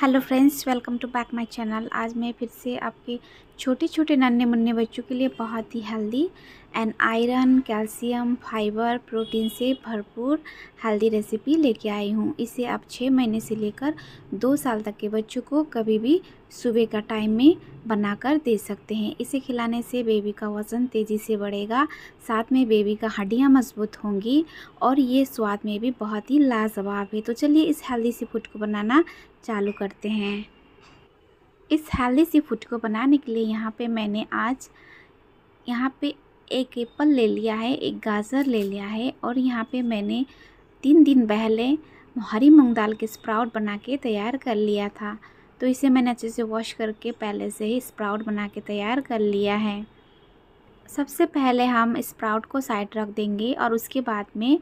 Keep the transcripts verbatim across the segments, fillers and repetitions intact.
Hello friends, welcome to back my channel. आज मैं फिर से आपके छोटे छोटे नन्हे मुन्ने बच्चों के लिए बहुत ही healthy and iron, calcium, fibre, protein से भरपूर हेल्दी रेसिपी लेके आई हूँ। इसे आप छः महीने से लेकर दो साल तक के बच्चों को कभी भी सुबह का टाइम में बनाकर दे सकते हैं। इसे खिलाने से बेबी का वज़न तेज़ी से बढ़ेगा, साथ में बेबी का हड्डियाँ मजबूत होंगी और ये स्वाद में भी बहुत ही लाजवाब है। तो चलिए इस हेल्दी सी फूड को बनाना चालू करते हैं। इस हेल्दी सी फूड को बनाने के लिए यहाँ पे मैंने आज यहाँ पे एक एप्पल ले लिया है, एक गाजर ले लिया है और यहाँ पे मैंने तीन दिन पहले हरी मूंग दाल के स्प्राउट बना के तैयार कर लिया था। तो इसे मैंने अच्छे से वॉश करके पहले से ही स्प्राउट बना के तैयार कर लिया है। सबसे पहले हम स्प्राउट को साइड रख देंगे और उसके बाद में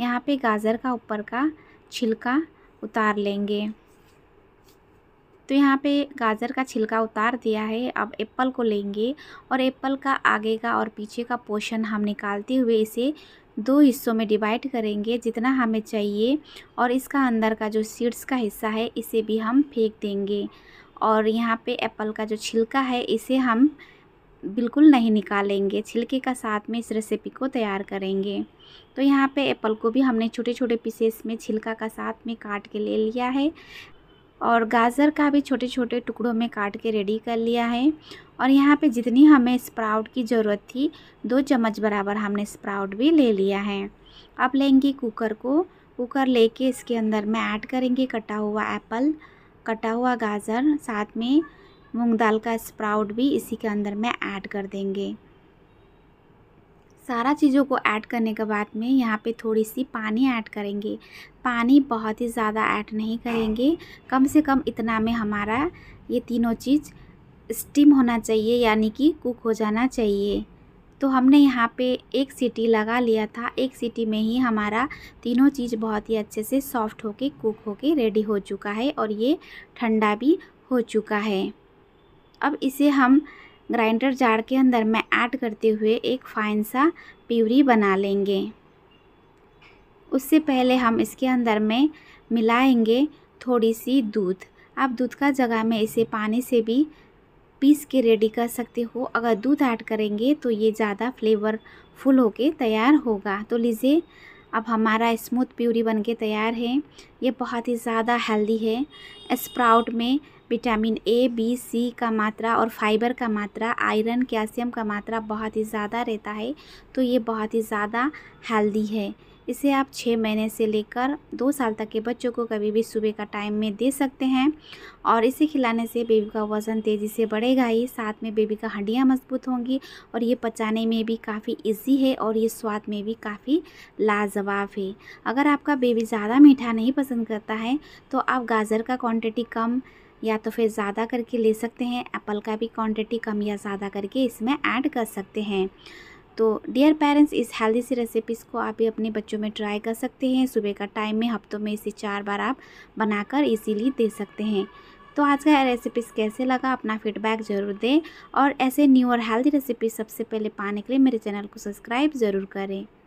यहाँ पे गाजर का ऊपर का छिलका उतार लेंगे। तो यहाँ पे गाजर का छिलका उतार दिया है। अब एप्पल को लेंगे और एप्पल का आगे का और पीछे का पोर्शन हम निकालते हुए इसे दो हिस्सों में डिवाइड करेंगे जितना हमें चाहिए, और इसका अंदर का जो सीड्स का हिस्सा है इसे भी हम फेंक देंगे। और यहाँ पे एप्पल का जो छिलका है इसे हम बिल्कुल नहीं निकालेंगे, छिलके का साथ में इस रेसिपी को तैयार करेंगे। तो यहाँ पे एप्पल को भी हमने छोटे छोटे पीसेस में छिलका का साथ में काट के ले लिया है और गाजर का भी छोटे छोटे टुकड़ों में काट के रेडी कर लिया है। और यहाँ पे जितनी हमें स्प्राउट की ज़रूरत थी, दो चम्मच बराबर हमने स्प्राउट भी ले लिया है। अब लेंगे कुकर को, कुकर लेके इसके अंदर में ऐड करेंगे कटा हुआ एप्पल, कटा हुआ गाजर, साथ में मूंग दाल का स्प्राउट भी इसी के अंदर में ऐड कर देंगे। सारा चीज़ों को ऐड करने के बाद में यहाँ पे थोड़ी सी पानी ऐड करेंगे। पानी बहुत ही ज़्यादा ऐड नहीं करेंगे, कम से कम इतना में हमारा ये तीनों चीज़ स्टीम होना चाहिए, यानी कि कुक हो जाना चाहिए। तो हमने यहाँ पे एक सीटी लगा लिया था, एक सीटी में ही हमारा तीनों चीज़ बहुत ही अच्छे से सॉफ्ट होके कुक होके रेडी हो चुका है और ये ठंडा भी हो चुका है। अब इसे हम ग्राइंडर जार के अंदर में ऐड करते हुए एक फाइन सा प्यूरी बना लेंगे। उससे पहले हम इसके अंदर में मिलाएंगे थोड़ी सी दूध। आप दूध का जगह में इसे पानी से भी पीस के रेडी कर सकते हो। अगर दूध ऐड करेंगे तो ये ज़्यादा फ्लेवरफुल होके तैयार होगा। तो लीजिए, अब हमारा स्मूथ प्यूरी बनके तैयार है। ये बहुत ही ज़्यादा हेल्दी है। स्प्राउट में विटामिन ए, बी, सी का मात्रा और फाइबर का मात्रा, आयरन, कैल्शियम का मात्रा बहुत ही ज़्यादा रहता है। तो ये बहुत ही ज़्यादा हेल्दी है। इसे आप छः महीने से लेकर दो साल तक के बच्चों को कभी भी सुबह का टाइम में दे सकते हैं और इसे खिलाने से बेबी का वज़न तेज़ी से बढ़ेगा ही, साथ में बेबी का हड्डियाँ मजबूत होंगी और ये पचाने में भी काफ़ी इजी है और ये स्वाद में भी काफ़ी लाजवाब है। अगर आपका बेबी ज़्यादा मीठा नहीं पसंद करता है तो आप गाजर का क्वान्टिटी कम या तो फिर ज़्यादा करके ले सकते हैं। एप्पल का भी क्वांटिटी कम या ज़्यादा करके इसमें ऐड कर सकते हैं। तो डियर पेरेंट्स, इस हेल्दी सी रेसिपीज़ को आप भी अपने बच्चों में ट्राई कर सकते हैं। सुबह का टाइम में हफ्तों में इसे चार बार आप बनाकर इजीली दे सकते हैं। तो आज का रेसिपीज़ कैसे लगा अपना फीडबैक ज़रूर दें और ऐसे न्यू और हेल्दी रेसिपीज सबसे पहले पाने के लिए मेरे चैनल को सब्सक्राइब ज़रूर करें।